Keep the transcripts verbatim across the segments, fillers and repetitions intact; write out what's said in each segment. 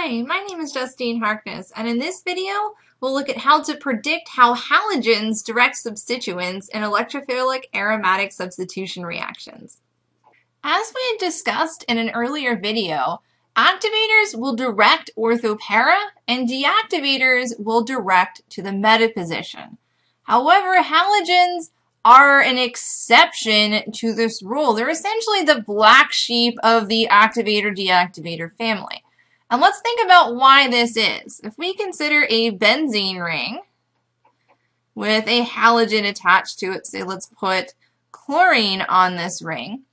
Hi, my name is Justine Harkness, and in this video we'll look at how to predict how halogens direct substituents in electrophilic aromatic substitution reactions. As we had discussed in an earlier video, activators will direct orthopara and deactivators will direct to the meta position. However, halogens are an exception to this rule. They're essentially the black sheep of the activator-deactivator family. And let's think about why this is. If we consider a benzene ring with a halogen attached to it, say let's put chlorine on this ring,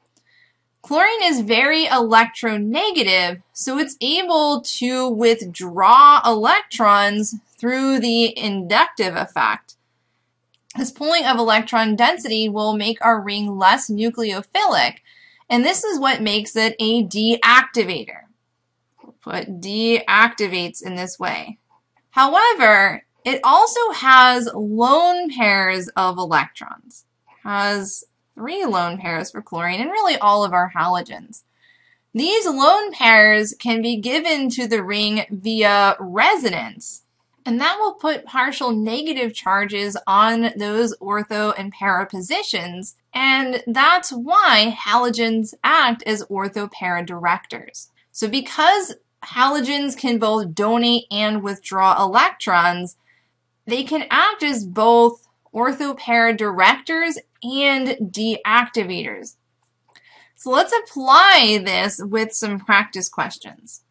chlorine is very electronegative, so it's able to withdraw electrons through the inductive effect. This pulling of electron density will make our ring less nucleophilic, and this is what makes it a deactivator. We'll put deactivates in this way. However, it also has lone pairs of electrons. It has three lone pairs for chlorine and really all of our halogens. These lone pairs can be given to the ring via resonance, and that will put partial negative charges on those ortho and para positions, and that's why halogens act as orthopara directors. So because halogens can both donate and withdraw electrons, they can act as both orthopara directors and deactivators. So let's apply this with some practice questions.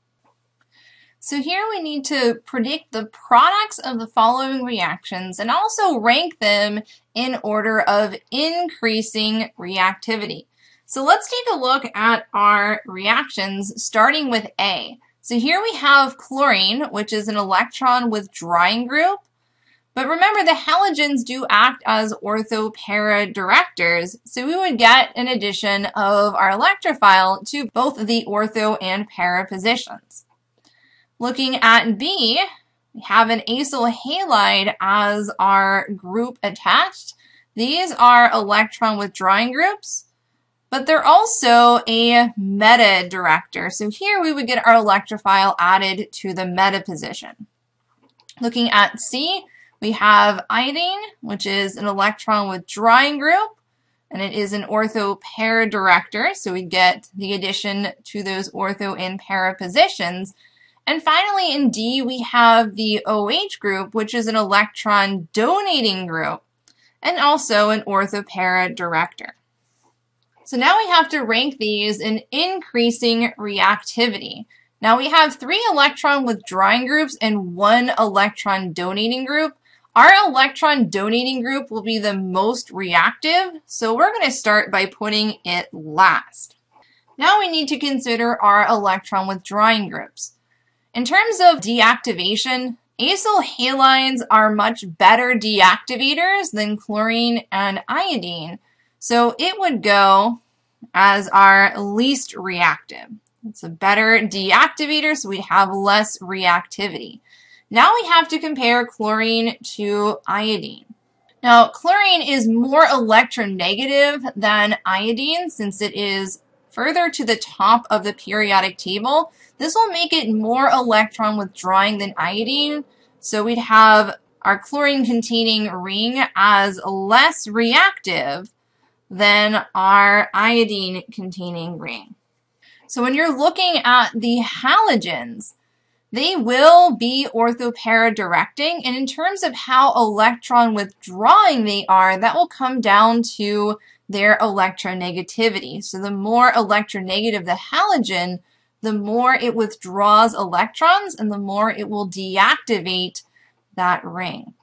So here we need to predict the products of the following reactions and also rank them in order of increasing reactivity. So let's take a look at our reactions starting with A. So here we have chlorine, which is an electron withdrawing group. But remember, the halogens do act as orthopara directors, so we would get an addition of our electrophile to both the ortho and para positions. Looking at B, we have an acyl halide as our group attached. These are electron withdrawing groups, but they're also a meta director. So here we would get our electrophile added to the meta position. Looking at C, we have iodine, which is an electron withdrawing group, and it is an orthopara director, so we get the addition to those ortho and para positions. And finally, in D, we have the OH group, which is an electron donating group, and also an orthopara director. So now we have to rank these in increasing reactivity. Now we have three electron withdrawing groups and one electron donating group. Our electron donating group will be the most reactive, so we're going to start by putting it last. Now we need to consider our electron withdrawing groups. In terms of deactivation, acyl halides are much better deactivators than chlorine and iodine, so it would go as our least reactive. It's a better deactivator, so we have less reactivity. Now we have to compare chlorine to iodine. Now, chlorine is more electronegative than iodine since it is further to the top of the periodic table. This will make it more electron withdrawing than iodine, so we'd have our chlorine-containing ring as less reactive than our iodine-containing ring. So when you're looking at the halogens, they will be orthopara directing, and in terms of how electron withdrawing they are, that will come down to their electronegativity. So the more electronegative the halogen, the more it withdraws electrons and the more it will deactivate that ring.